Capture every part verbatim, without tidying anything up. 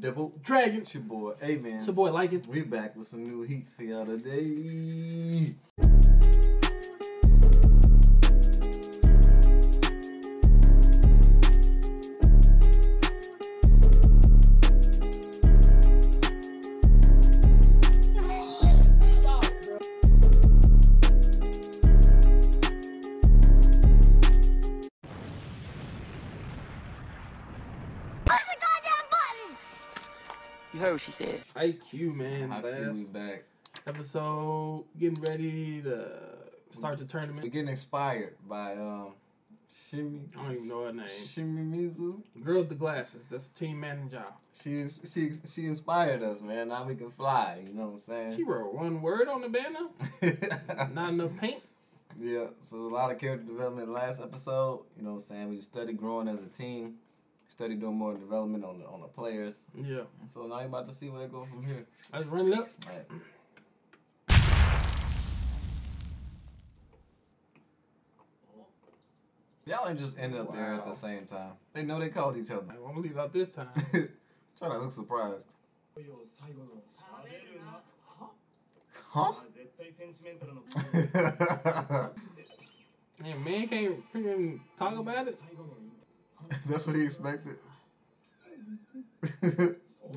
Double Dragon. It's your boy, Amen. It's your boy, Like It. We back with some new heat for y'all today. You heard what she said. Ice Cube, man. Ice back. Episode, getting ready to start the tournament. We're getting inspired by um, Shimmy. I don't even know her name. Shimmy Mizu. Girl with the glasses. That's the team manager. She she she inspired us, man. Now we can fly. You know what I'm saying? She wrote one word on the banner. Not enough paint. Yeah. So a lot of character development last episode. You know what I'm saying? We studied growing as a team. Study doing more development on the on the players. Yeah. So now you're about to see where it goes from here. Let's run it up. All right. Y'all ain't just end up wow. there at the same time. They know they called each other. I won't leave out this time. Trying to look surprised. Huh? Man, man can't freaking talk about it. That's what he expected.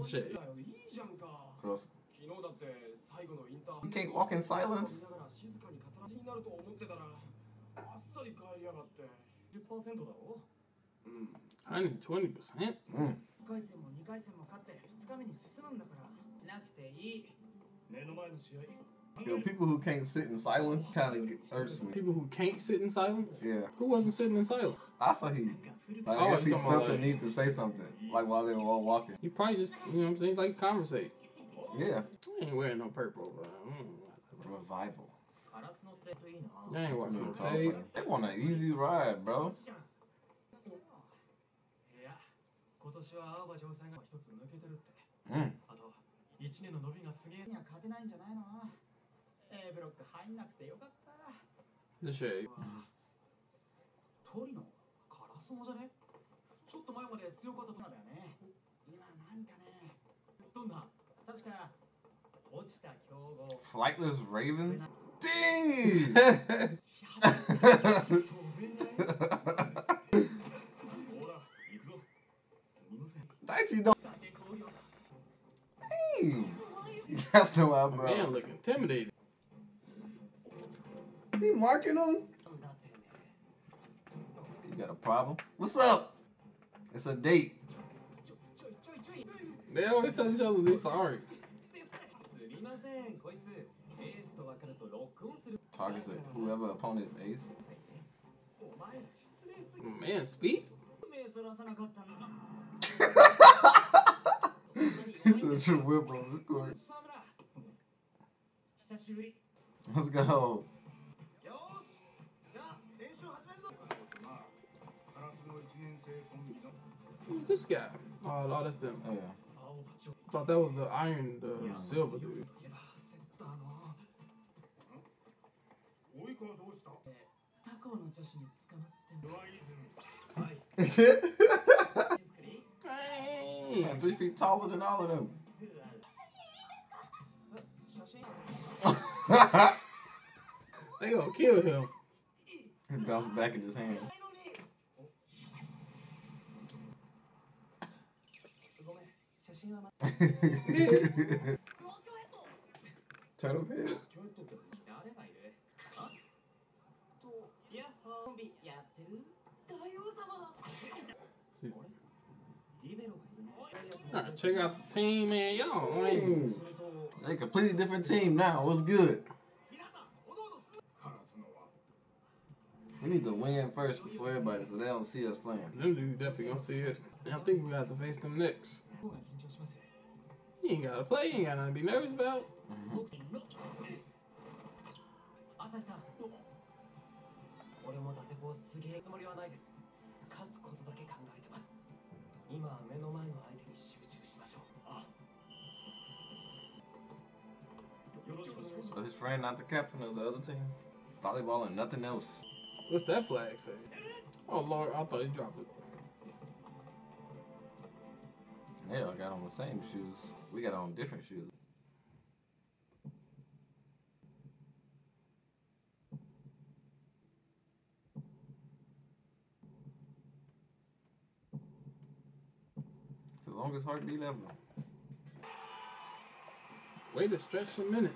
Shit. Gross. You can't walk in silence? one hundred twenty percent? Mm. Yo, people who can't sit in silence kind of get irks me. People who can't sit in silence? Yeah. Who wasn't sitting in silence? I saw he. Like, I guess he felt the need to say something, like while they were all walking. He probably just, you know what I'm saying, like conversate. Yeah. I ain't wearing no purple, bro. Mm. Revival. They ain't wearing no purple. They want an easy ride, bro. Mm. The shade. Flightless Ravens? Dang! That's no way, bro. Man, look intimidated. He marking him? You got a problem? What's up? It's a date. They always tell each other they're sorry. Targets at whoever opponent is ace. Man, speak? He's such a whip on the court. Let's go. Who's this guy? Oh, no, that's them. Oh, yeah. I thought that was the iron, the yeah. silver dude. Dang. Three feet taller than all of them. They gonna kill him. He bounced back in his hand. Turn up here. Alright, check out the team, man. Y'all mm. They a completely different team now. What's good? We need to win first before everybody so they don't see us playing. Them dudes definitely gonna see us. I think we got to face them next. You ain't gotta play, you ain't gotta be nervous about. Mm-hmm. So his friend not the captain of the other team? Volleyball and nothing else. What's that flag say? Oh lord, I thought he dropped it. Nail got on the same shoes. We got on different shoes. It's the longest heartbeat ever. Way to stretch some minutes.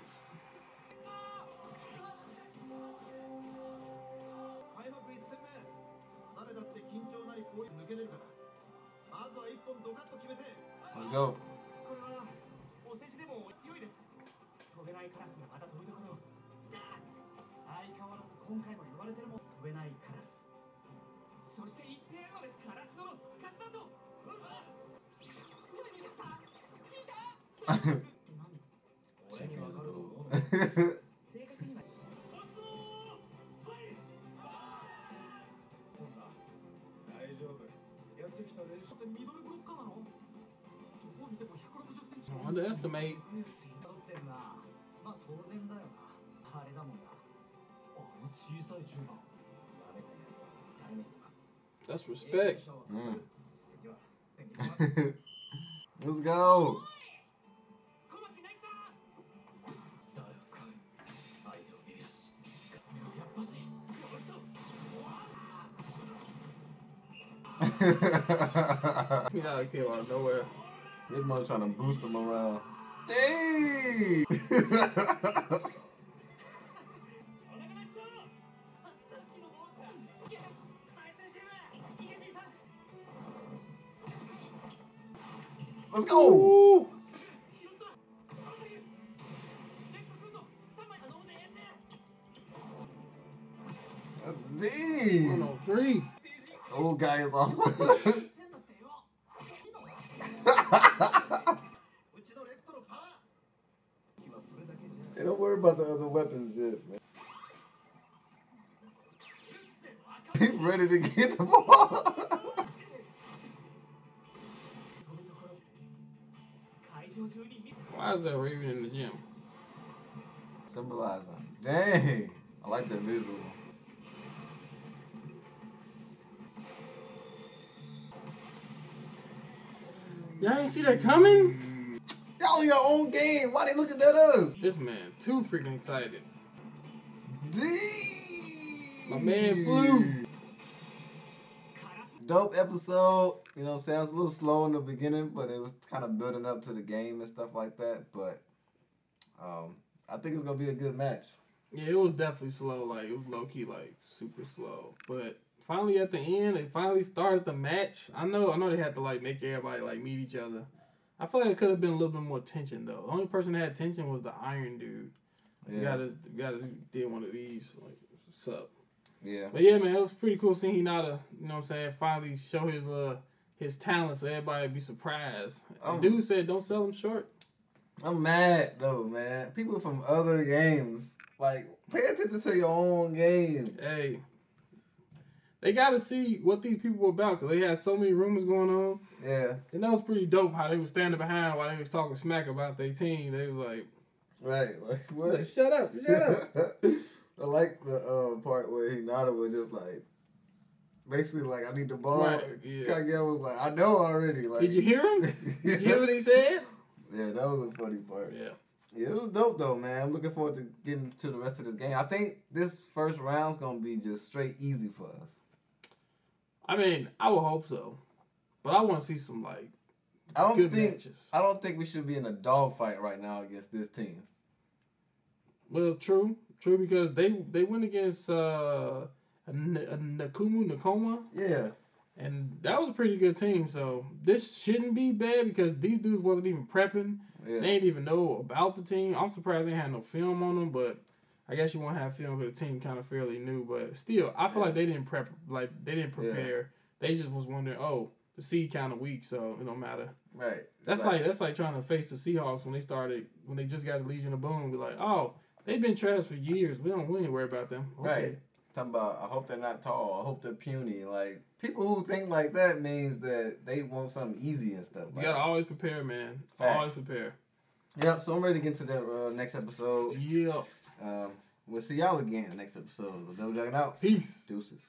Let's go. Underestimate. That's respect. Mm. Let's go. Yeah, I came out of nowhere. This mother trying to boost them around. Dang! Let's go! Ooh. Dang! One on three. The old guy is awesome. Hey, don't worry about the other weapons yet, man. He's ready to get the ball. Why is that Raven in the gym? Symbolizing. Dang! I like that visual. Y'all ain't see that coming? Y'all in your own game. Why they looking at us? This man too freaking excited. Dee. My man flew. Dope episode. You know what I'm saying? It was a little slow in the beginning, but it was kind of building up to the game and stuff like that. But um, I think it's going to be a good match. Yeah, it was definitely slow. Like, it was low-key, like, super slow. But finally, at the end, they finally started the match. I know, I know they had to like make everybody like meet each other. I feel like it could have been a little bit more tension though. The only person that had tension was the Iron Dude. Yeah. You gotta, you gotta did one of these. Like, what's up? Yeah. But yeah, man, it was pretty cool seeing Hinata. You know what I'm saying? Finally show his uh his talent so everybody would be surprised. Um, the dude said, "Don't sell him short." I'm mad though, man. People from other games, like, pay attention to your own game. Hey. They got to see what these people were about because they had so many rumors going on. Yeah. And that was pretty dope how they were standing behind while they was talking smack about their team. They was like... Right. Like, what? Like, shut up. Shut up. I like the uh, part where Hinata was just like... Basically, like, I need the ball. Right. Yeah. Kageyama was like, I know already. Like, did you hear him? Did you hear what he said? Yeah, that was a funny part. Yeah. Yeah, it was dope, though, man. I'm looking forward to getting to the rest of this game. I think this first round's going to be just straight easy for us. I mean, I would hope so, but I want to see some like I don't good think, matches. I don't think we should be in a dogfight right now against this team. Well, true, true, because they they went against uh, Nakumu Nakoma. Yeah, and that was a pretty good team. So this shouldn't be bad because these dudes wasn't even prepping. Yeah. They didn't even know about the team. I'm surprised they had no film on them, but. I guess you won't have film for the team kind of fairly new, but still, I feel yeah. like they didn't prep, like they didn't prepare. Yeah. They just was wondering, oh, the seed kind of weak, so it don't matter. Right. That's like, like that's like trying to face the Seahawks when they started, when they just got the Legion of Boom. Be like, oh, they've been trash for years. We don't we ain't worry about them. Okay. Right. Talking about, I hope they're not tall. I hope they're puny. Like people who think like that means that they want something easy and stuff. You like gotta that. Always prepare, man. Facts. Always prepare. Yep. So I'm ready to get to that uh, next episode. Yeah. Um, we'll see y'all again next episode. Double Dragon out. Peace. Deuces.